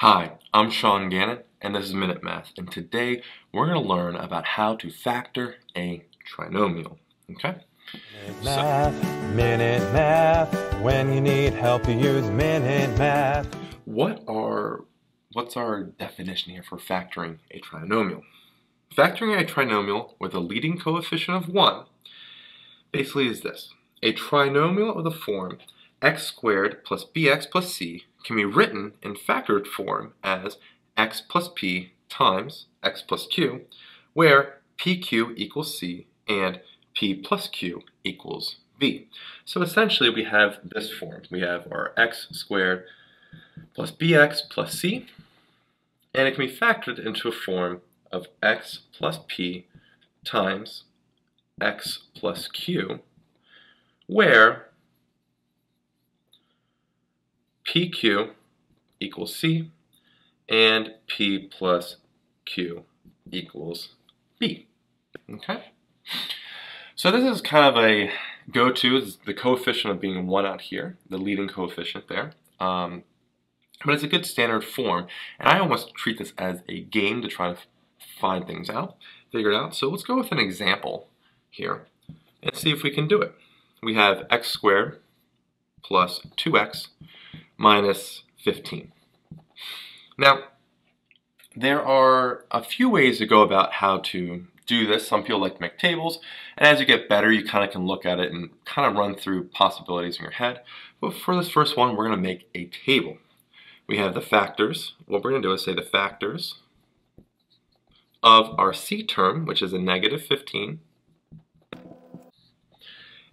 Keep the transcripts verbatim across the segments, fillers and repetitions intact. Hi, I'm Sean Gannett, and this is Minute Math, and today we're going to learn about how to factor a trinomial, okay? Minute so. Math, Minute Math, when you need help you use Minute Math. What are, what's our definition here for factoring a trinomial? Factoring a trinomial with a leading coefficient of one basically is this. A trinomial of the form x squared plus bx plus c can be written in factored form as x plus p times x plus q, where pq equals c and p plus q equals v. So essentially we have this form. We have our x squared plus bx plus c, and it can be factored into a form of x plus p times x plus q, where pq equals c and p plus q equals b. Okay? So this is kind of a go-to. This is the coefficient of being one out here, the leading coefficient there. Um, but it's a good standard form, and I almost treat this as a game to try to find things out, figure it out. So let's go with an example here and see if we can do it. We have x squared plus two x minus fifteen. Now, there are a few ways to go about how to do this. Some people like to make tables, and as you get better, you kind of can look at it and kind of run through possibilities in your head. But for this first one, we're going to make a table. We have the factors. What we're going to do is say the factors of our c term, which is a negative fifteen,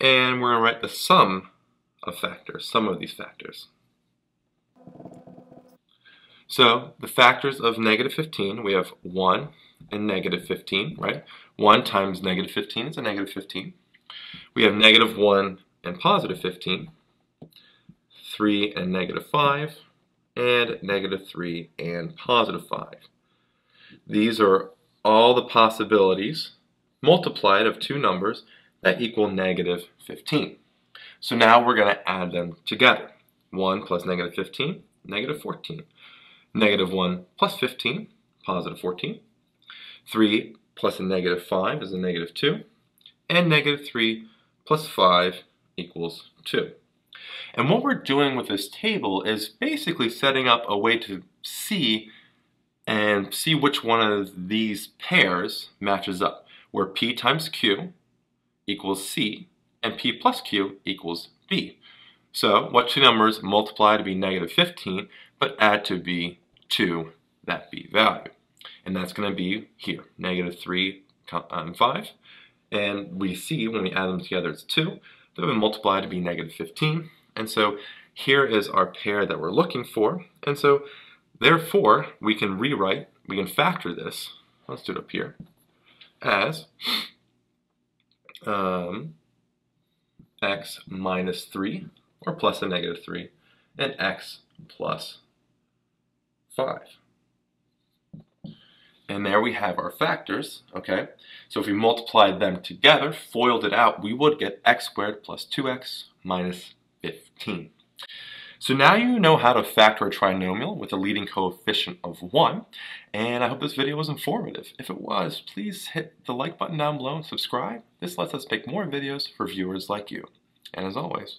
and we're going to write the sum of factors, sum of these factors. So the factors of negative fifteen, we have one and negative fifteen, right? one times negative fifteen is a negative fifteen. We have negative one and positive fifteen, three and negative five, and negative three and positive five. These are all the possibilities multiplied of two numbers that equal negative fifteen. So now we're going to add them together. one plus negative fifteen, negative fourteen. Negative one plus fifteen, positive fourteen. three plus a negative five is a negative two. And negative three plus five equals two. And what we're doing with this table is basically setting up a way to see and see which one of these pairs matches up, where p times q equals c, and p plus q equals b. So what two numbers multiply to be negative fifteen, but add to be two, that b value. And that's going to be here, negative three and five. And we see when we add them together, it's two. Then we multiply to be negative fifteen. And so here is our pair that we're looking for. And so therefore, we can rewrite, we can factor this, let's do it up here, as um, x minus three, or plus a negative three, and x plus five. And there we have our factors, okay? So if we multiplied them together, FOILed it out, we would get x squared plus two x minus fifteen. So now you know how to factor a trinomial with a leading coefficient of one, and I hope this video was informative. If it was, please hit the like button down below and subscribe. This lets us make more videos for viewers like you. And as always,